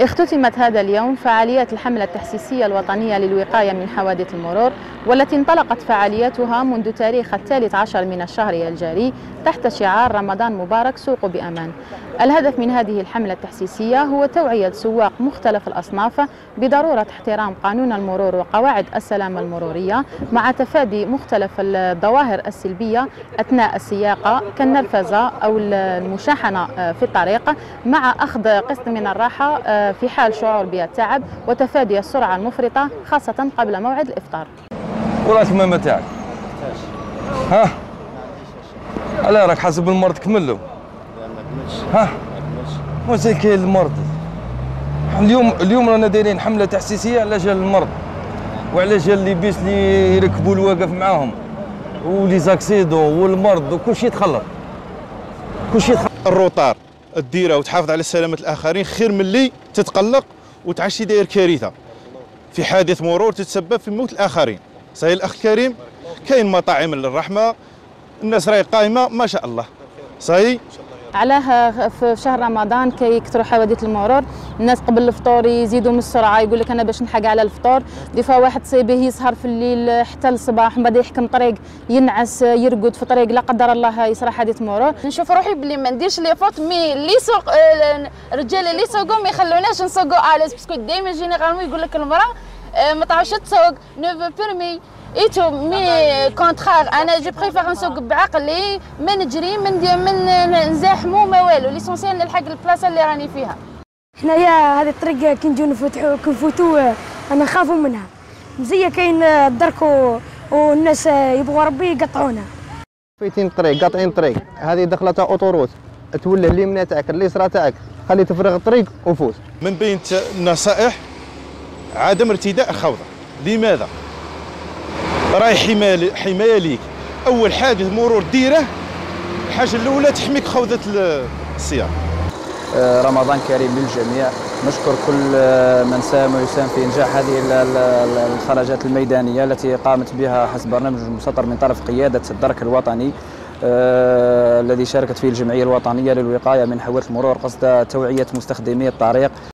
اختتمت هذا اليوم فعاليات الحملة التحسيسية الوطنية للوقاية من حوادث المرور، والتي انطلقت فعالياتها منذ تاريخ 13 من الشهر الجاري تحت شعار رمضان مبارك سوق بأمان. الهدف من هذه الحملة التحسيسية هو توعية سواق مختلف الأصناف بضرورة احترام قانون المرور وقواعد السلامة المرورية، مع تفادي مختلف الظواهر السلبية أثناء السياقة كالنرفزة أو المشاحنة في الطريق، مع أخذ قسط من الراحة في حال شعور بالتعب، وتفادي السرعة المفرطة خاصة قبل موعد الإفطار. وراك ماما تاعك؟ ها؟ علاه راك حاسب المرض كملو؟ ها؟ واش كاين المرض؟ اليوم رانا دايرين حملة تحسيسية على جال المرض، وعلى جال اللي بيس اللي يركبوا الواقف معاهم، ولي زاكسيدون والمرض وكلشي يتخلط. كلشي يتخلط. الروطار الديره وتحافظ على سلامه الاخرين خير من اللي تتقلق وتعشي داير كارثه في حادث مرور تتسبب في موت الاخرين. صحيح الاخ كريم، كاين مطاعم للرحمه، الناس راهي قايمه ما شاء الله. صحيح علاه في شهر رمضان كيكثروا حوادث المرور، الناس قبل الفطور يزيدوا من السرعه، يقول لك انا باش نحق على الفطور. ديفا واحد صيبه يسهر في الليل حتى الصباح، من بعد يحكم طريق، ينعس، يرقد في طريق، لا قدر الله يصرى حادث مرور. نشوف روحي بلي ما نديرش لي فوت، مي لي سوق الرجال اللي يسوقوا ما يخلوناش نسوقوا اليز، باسكو ديما جينيرالمون يقول لك المراه ما تعرفش تسوق، نو بيرمي ايتو مي كونترار. انا جو بريفير نسوق بعقلي، ما نجري من نزاحمو ما والو، ليسونسيال نلحق البلاصه اللي راني فيها. حنايا هذه الطريق كي نجيو كنفوتو انا نخافو منها، مزيه كاين الدرك والناس يبغوا ربي يقطعونا. فايتين طريق، قاطعين طريق، هذه دخله تاع اوتوروت، توله اليمنى تاعك اليسرى تاعك، خلي تفرغ الطريق وفوت. من بين النصائح عدم ارتداء خوذه. لماذا؟ راهي حمايه ليك. اول حاجه مرور ديره، الحاجه الاولى تحميك خوذه السياره. رمضان كريم للجميع، نشكر كل من ساهم ويساهم في انجاح هذه الخرجات الميدانيه التي قامت بها حسب برنامج مسطر من طرف قياده الدرك الوطني، الذي شاركت فيه الجمعيه الوطنيه للوقايه من حوادث المرور، قصد توعيه مستخدمي الطريق.